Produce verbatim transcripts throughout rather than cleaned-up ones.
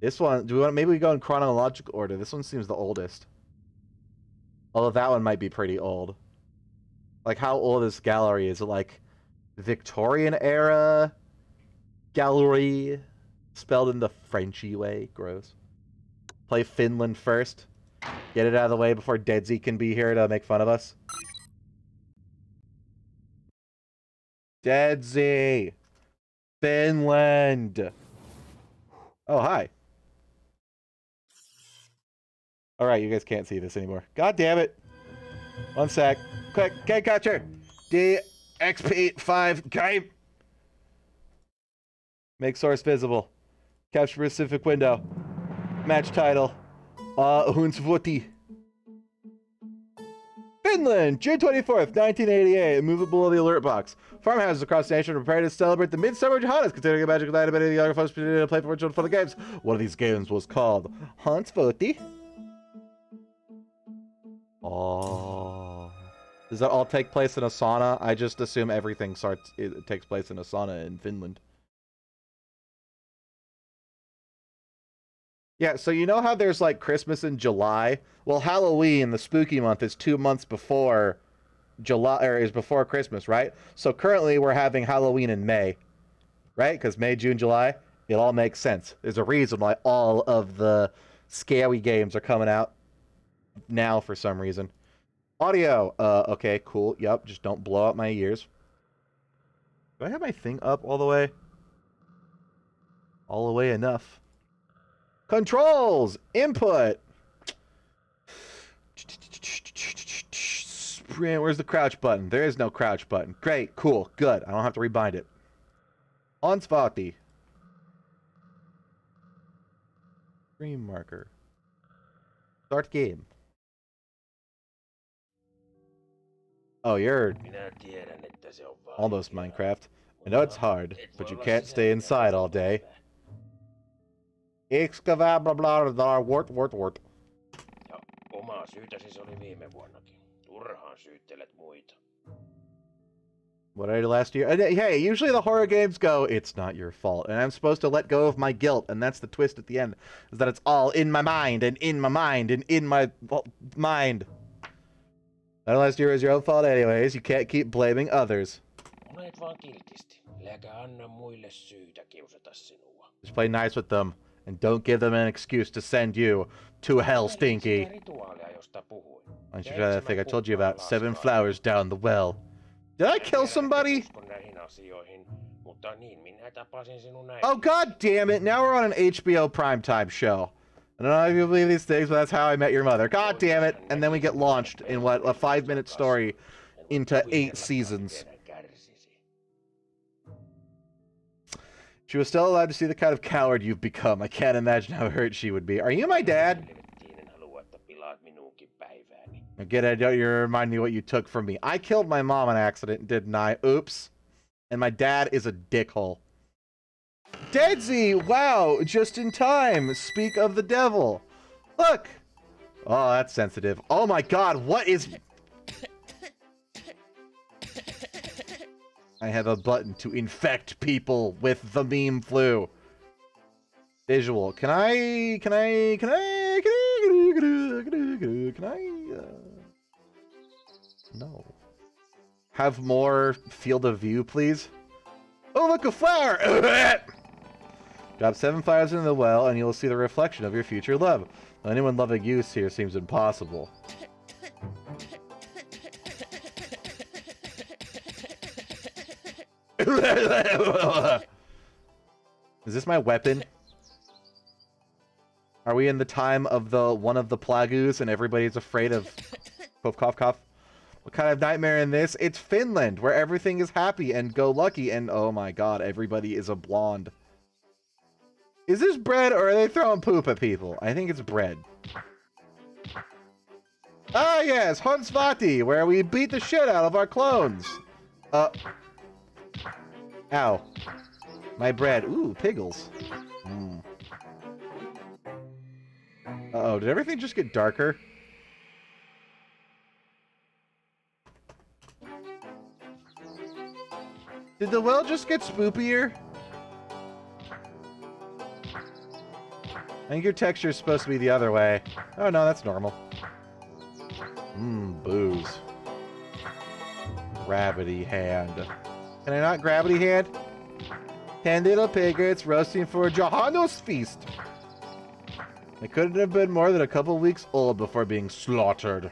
This one, do we want? Maybe we go in chronological order. This one seems the oldest. Although that one might be pretty old. Like, how old is this gallery? Is it like Victorian era gallery, spelled in the Frenchy way? Gross. Play Finland first. Get it out of the way before Deadsy can be here to make fun of us. Deadsy! Finland! Oh, hi. Alright, you guys can't see this anymore. God damn it! One sec. Quick, game catcher! D X P five game! Make source visible. Capture specific window. Match title. Uh, Hunsvotti. Finland, June twenty-fourth, nineteen eighty-eight. Immovable of the alert box. Farmhouses across the nation are prepared to celebrate the midsummer Johannes, considering a magical night of many of the other folks to play for original fun games. One of these games was called Hunsvotti. Oh. Does that all take place in a sauna? I just assume everything starts. It takes place in a sauna in Finland. Yeah, so you know how there's, like, Christmas in July? Well, Halloween, the spooky month, is two months before July, or is before Christmas, right? So currently we're having Halloween in May, right? Because May, June, July, it all makes sense. There's a reason why all of the scary games are coming out now for some reason. Audio. Uh, okay, cool. Yep, just don't blow out my ears. Do I have my thing up all the way? All the way enough. Controls! Input! Where's the crouch button? There is no crouch button. Great, cool, good. I don't have to rebind it. Hunsvotti. Screen marker. Start game. Oh, you're almost Minecraft. I know it's hard, but you can't stay inside all day. Excavate blah blah blah wort wort wort. Ja omaa syytäsi se oli viime vuonnakin. Turhaan syyttelet muita. What I did last year? Hey, usually the horror games go, it's not your fault. And I'm supposed to let go of my guilt, and that's the twist at the end. Is that it's all in my mind, and in my mind, and in my mind. That last year was your own fault anyways. You can't keep blaming others. Olet vaan kiltisti. Läkä anna muille syytä kiusata sinua. Just play nice with them. And don't give them an excuse to send you to hell, Stinky. Why don't you try that thing I told you about? Seven flowers down the well. Did I kill somebody? Oh, god damn it. Now we're on an H B O primetime show. I don't know if you believe these things, but that's how I met your mother. God damn it. And then we get launched in, what, a five-minute story into eight seasons. She was still allowed to see the kind of coward you've become. I can't imagine how hurt she would be. Are you my dad? Again, I don't, you remind me what you took from me. I killed my mom in an accident, didn't I? Oops. And my dad is a dickhole. Deadsy! Wow! Just in time! Speak of the devil! Look! Oh, that's sensitive. Oh my god, what is... I have a button to infect people with the meme flu. Visual. Can I... Can I... Can I... Can I... Can I... Can I uh, no. Have more field of view, please? Oh, look, a flower! Drop seven flowers into the well, and you'll see the reflection of your future love. Now, anyone loving you here seems impossible. Is this my weapon? Are we in the time of the one of the plagus and everybody's afraid of cough cough cough? What kind of nightmare in this? It's Finland, where everything is happy and go lucky and oh my god, everybody is a blonde. Is this bread or are they throwing poop at people? I think it's bread. Ah yes, Hunsvotti, where we beat the shit out of our clones. Uh Ow. My bread. Ooh, piggles. Mm. Uh-oh, did everything just get darker? Did the well just get spoopier? I think your texture is supposed to be the other way. Oh no, that's normal. Mmm, booze. Gravity hand. Can I not gravity hand? Ten little piglets roasting for Johanno's feast. They couldn't have been more than a couple weeks old before being slaughtered.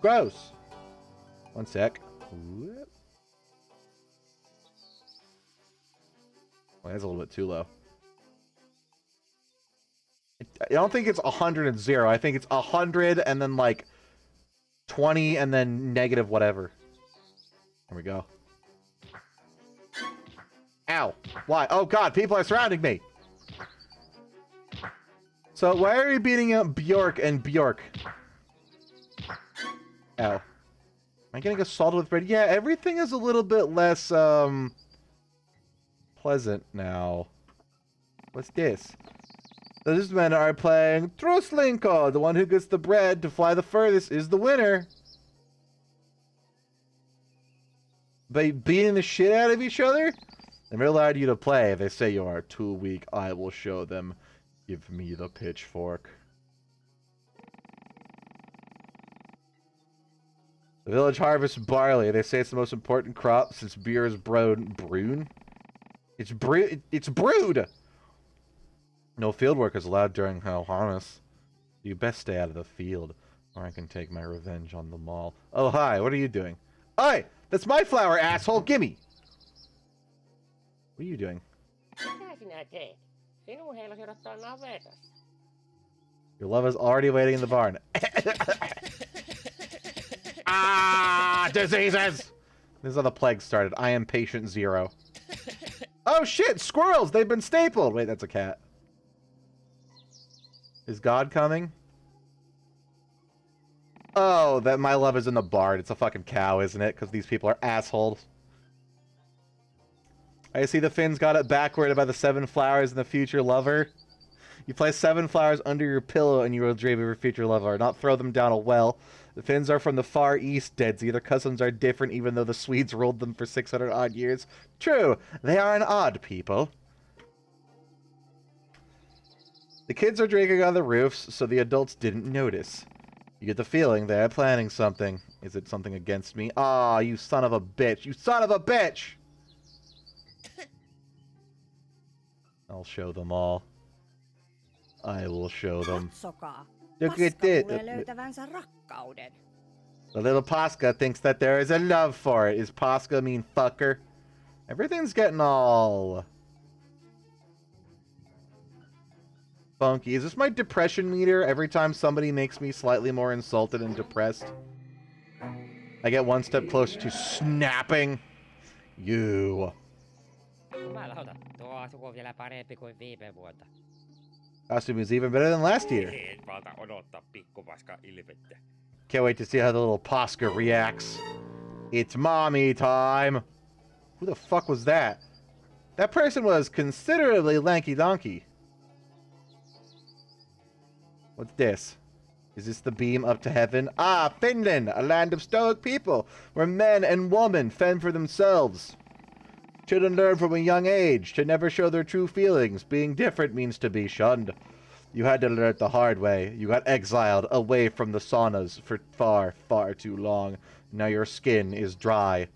Gross. One sec. Whoop. Well, that's a little bit too low. I don't think it's one hundred and zero. I think it's one hundred and then like twenty and then negative whatever. Here we go. Ow. Why? Oh god, people are surrounding me. So why are you beating up Bjork and Bjork? Ow. Am I getting assaulted with bread? Yeah, everything is a little bit less um pleasant now. What's this? Those men are playing Throslinko. The one who gets the bread to fly the furthest is the winner. By beating the shit out of each other? They never allowed you to play. They say you are too weak. I will show them. Give me the pitchfork. The village harvests barley. They say it's the most important crop since beer is brewed. Brewed? It's brewed. It's brewed. No field work is allowed during Johannes. You best stay out of the field, or I can take my revenge on the mall. Oh, hi. What are you doing? Hey, that's my flower, asshole. Gimme. What are you doing? Your love is already waiting in the barn. Ah, diseases. This is how the plague started. I am patient zero. Oh, shit. Squirrels. They've been stapled. Wait, that's a cat. Is God coming? Oh, that my love is in the barn. It's a fucking cow, isn't it? Because these people are assholes. I see the Finns got it backward about the seven flowers and the future lover. You place seven flowers under your pillow and you will dream of your future lover, not throw them down a well. The Finns are from the far east, Deadsy. Their customs are different even though the Swedes ruled them for six hundred odd years. True, they are an odd people. The kids are drinking on the roofs, so the adults didn't notice. You get the feeling they're planning something. Is it something against me? Aw, oh, you son of a bitch. You son of a bitch! I'll show them all. I will show them. Look at this. The little Paska thinks that there is a love for it. Is Paska mean fucker? Everything's getting all... funky. Is this my depression meter? Every time somebody makes me slightly more insulted and depressed, I get one step closer to snapping. You. Costume is even better than last year. Can't wait to see how the little Paska reacts. It's mommy time. Who the fuck was that? That person was considerably lanky donkey. What's this? Is this the beam up to heaven? Ah, Finland, a land of stoic people, where men and women fend for themselves. Children learn from a young age to never show their true feelings. Being different means to be shunned. You had to learn it the hard way. You got exiled away from the saunas for far, far too long. Now your skin is dry.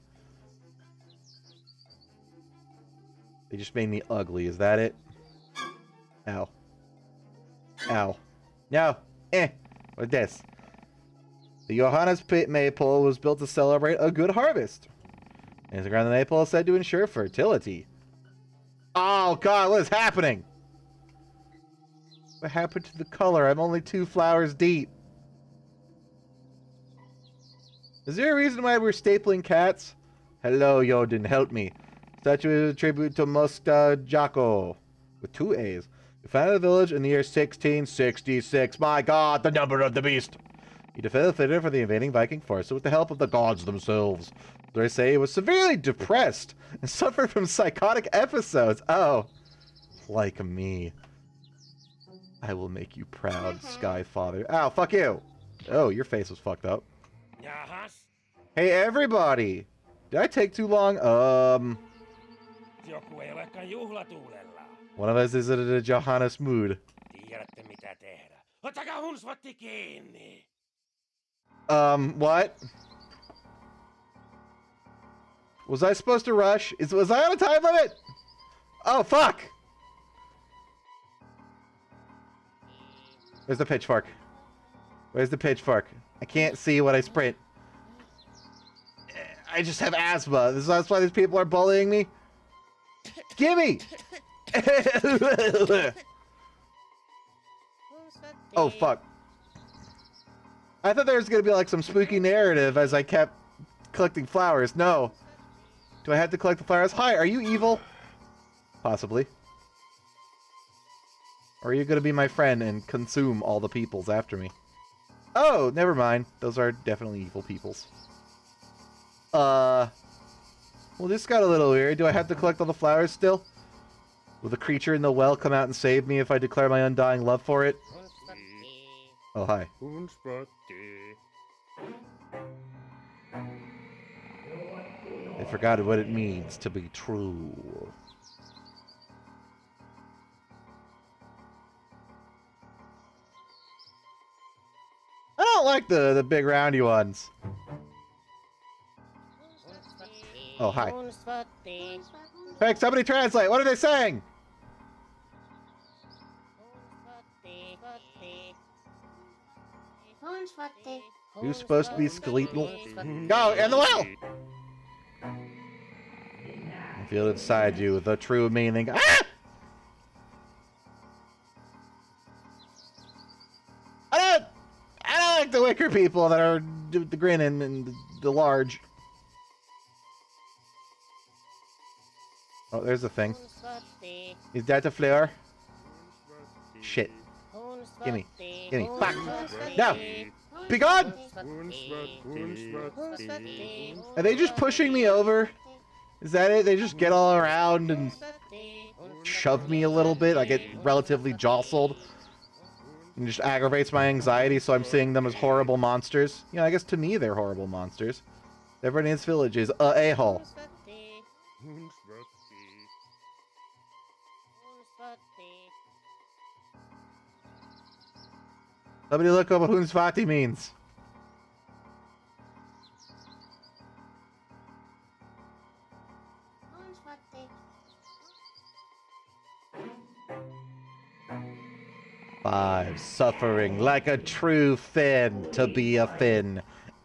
They just made me ugly, is that it? Ow. Ow. No. Eh. What's this? The Johannes Pit Maypole was built to celebrate a good harvest. And the ground of the maypole is said to ensure fertility. Oh, God, what is happening? What happened to the color? I'm only two flowers deep. Is there a reason why we're stapling cats? Hello, Yodin, help me. Statue is a tribute to Musta Jaco. With two A's. You founded a village in the year sixteen sixty-six. My God, the number of the beast! You defended Finland from the invading Viking forces with the help of the gods themselves. They say he was severely depressed and suffered from psychotic episodes. Oh, like me. I will make you proud, Sky Father. Ow, fuck you! Oh, your face was fucked up. Hey, everybody! Did I take too long? Um... One of us is in a Johannes mood. Ottakaa Hunsvotti kiinni! Um, what? Was I supposed to rush? Is, was I on a time limit? Oh, fuck! Where's the pitchfork? Where's the pitchfork? I can't see what I sprint. I just have asthma. This is, that's why these people are bullying me. Gimme! Oh, fuck. I thought there was gonna be like some spooky narrative as I kept collecting flowers. No. Do I have to collect the flowers? Hi, are you evil? Possibly. Or are you gonna be my friend and consume all the peoples after me? Oh, never mind. Those are definitely evil peoples. Uh... Well, this got a little weird. Do I have to collect all the flowers still? Will the creature in the well come out and save me if I declare my undying love for it? Oh, hi. They forgot what it means to be true. I don't like the, the big roundy ones. Oh, hi. Hey, somebody translate. What are they saying? Who's supposed to be skeletal? Go in the well! I feel inside you the true meaning. Ah! I don't, I don't like the wicker people that are the grin and, and the, the large. Oh, there's the thing. Is that a flare? Shit. Gimme. Gimme. Fuck. No! Be gone! Are they just pushing me over? Is that it? They just get all around and shove me a little bit. I get relatively jostled. And just aggravates my anxiety, so I'm seeing them as horrible monsters. You know, I guess to me they're horrible monsters. Everybody in this village is a a-hole. Somebody look up what Hunsvotti means. Five, suffering like a true Finn. To be a Finn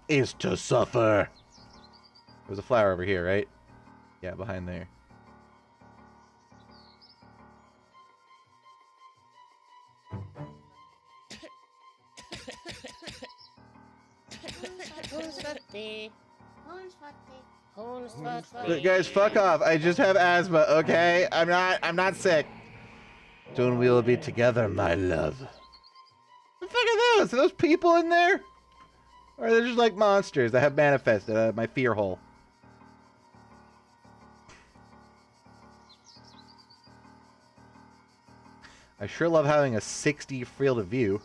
is to suffer. There's a flower over here, right? Yeah, behind there. Look, guys, fuck off. I just have asthma, okay? I'm not I'm not sick. Soon we will be together, my love. What the fuck are those? Are those people in there? Or are they just like monsters that have manifested out of my fear hole? I sure love having a sixty field of view.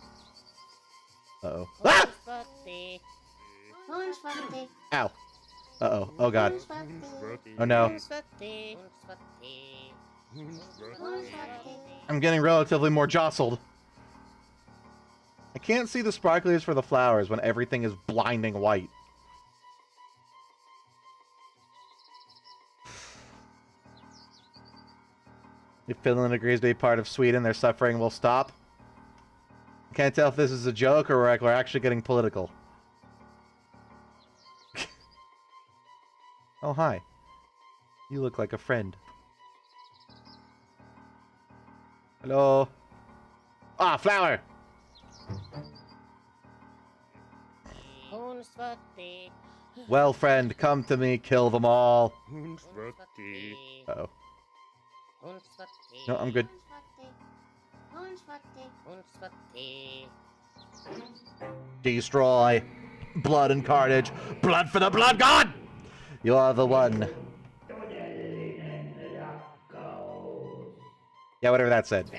Uh-oh. Ah! Ow. Uh-oh. Oh, God. Oh, no. I'm getting relatively more jostled. I can't see the sparklers for the flowers when everything is blinding white. If Finland agrees to be part of Sweden, their suffering will stop. I can't tell if this is a joke or we're actually getting political. Oh, hi. You look like a friend. Hello. Ah, flower! Well, friend, come to me, kill them all. Uh-oh. No, I'm good. Destroy. Blood and carnage. Blood for the blood god! You are the one. Yeah, whatever that said.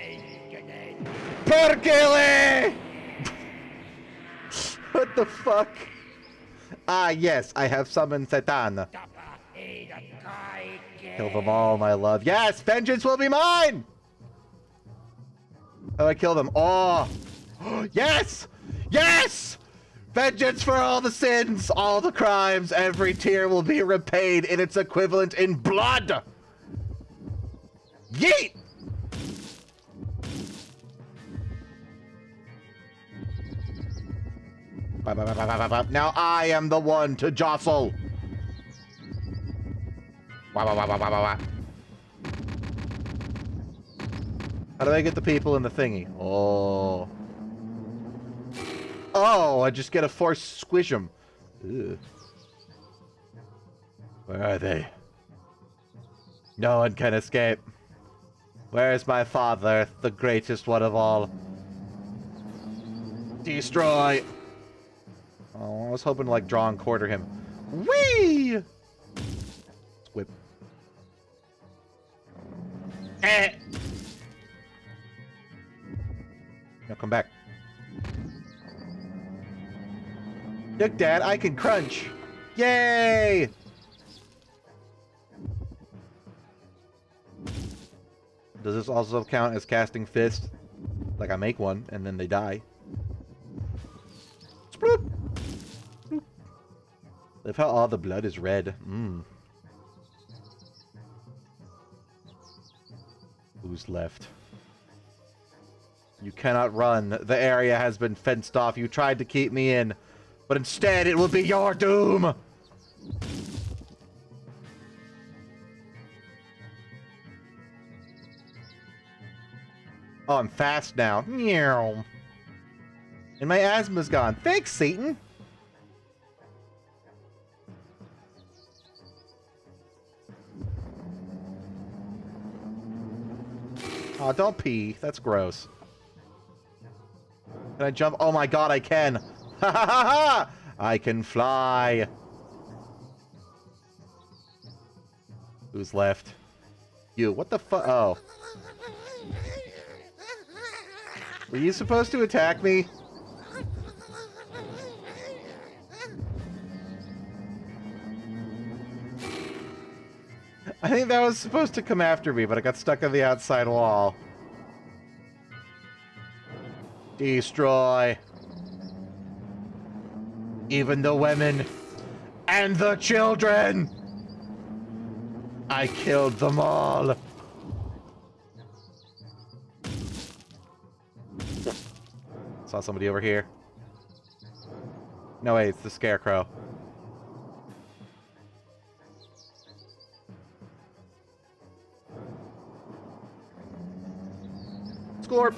Perkele! What the fuck? Ah, yes, I have summoned Satan. Kill them all, my love. Yes, vengeance will be mine! Oh, I kill them. Oh, Yes! Yes! Vengeance for all the sins, all the crimes, every tear will be repaid in its equivalent in blood! Yeet! Now I am the one to jostle! How do I get the people in the thingy? Oh. Oh, I just get a force squish them. Ugh. Where are they? No one can escape. Where is my father, the greatest one of all? Destroy! Oh, I was hoping to, like, draw and quarter him. Whee! Whip. Eh! Now come back. Look, Dad, I can crunch. Yay! Does this also count as casting fist? Like I make one and then they die. Sploop! Sploop. I love how all the blood is red. Mmm. Who's left? You cannot run. The area has been fenced off. You tried to keep me in. But instead, it will be your doom! Oh, I'm fast now. And my asthma's gone. Thanks, Satan! Aw, oh, don't pee. That's gross. Can I jump? Oh my god, I can! Ha ha ha ha! I can fly! Who's left? You. What the fu- Oh. Were you supposed to attack me? I think that was supposed to come after me, but I got stuck on the outside wall. Destroy. Even the women and the children. I killed them all. Saw somebody over here. No, wait, it's the scarecrow. Scorp.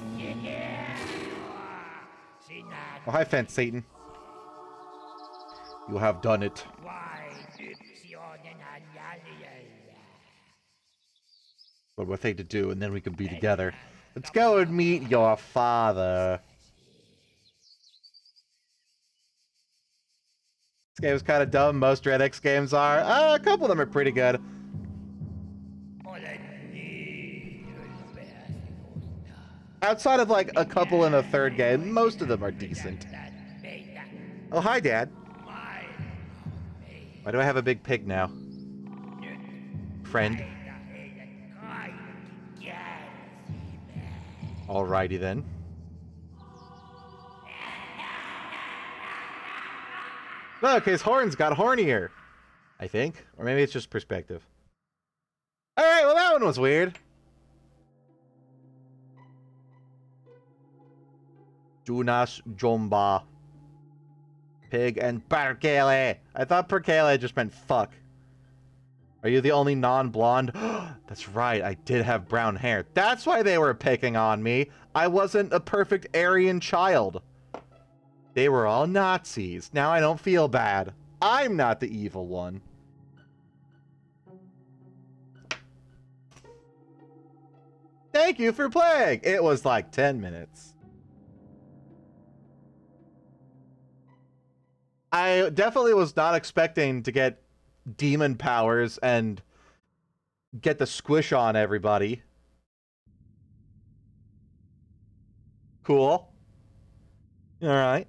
Oh, hi, fence Satan. You have done it. But what thing to do, and then we can be together. Let's go and meet your father. This game is kind of dumb. Most Dread X games are. Uh, a couple of them are pretty good. Outside of like a couple in a third game, most of them are decent. Oh, hi, Dad. Why do I have a big pig now? Friend. Alrighty then. Look, his horns got hornier. I think. Or maybe it's just perspective. Alright, well that one was weird. Jonas Jomba. Pig and Perkele. I thought Perkele just meant fuck. Are you the only non-blonde? That's right, I did have brown hair. That's why they were picking on me. I wasn't a perfect Aryan child. They were all Nazis. Now I don't feel bad. I'm not the evil one. Thank you for playing. It was like ten minutes. I definitely was not expecting to get demon powers and get the squish on everybody. Cool. All right.